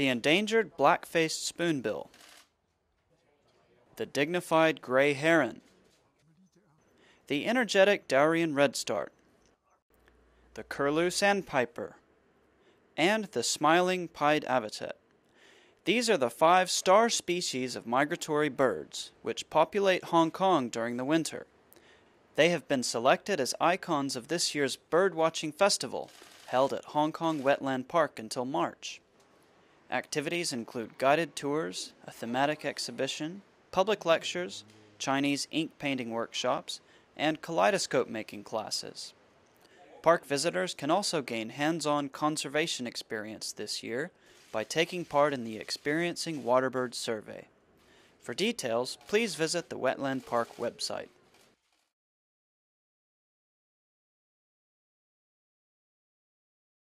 the endangered black-faced spoonbill, the dignified grey heron, the energetic Daurian redstart, the curlew sandpiper, and the smiling pied avocet. These are the 5 star species of migratory birds which populate Hong Kong during the winter. They have been selected as icons of this year's Bird Watching Festival, held at Hong Kong Wetland Park until March. Activities include guided tours, a thematic exhibition, public lectures, Chinese ink painting workshops, and kaleidoscope making classes. Park visitors can also gain hands-on conservation experience this year by taking part in the Experiencing Waterbirds Survey. For details, please visit the Wetland Park website.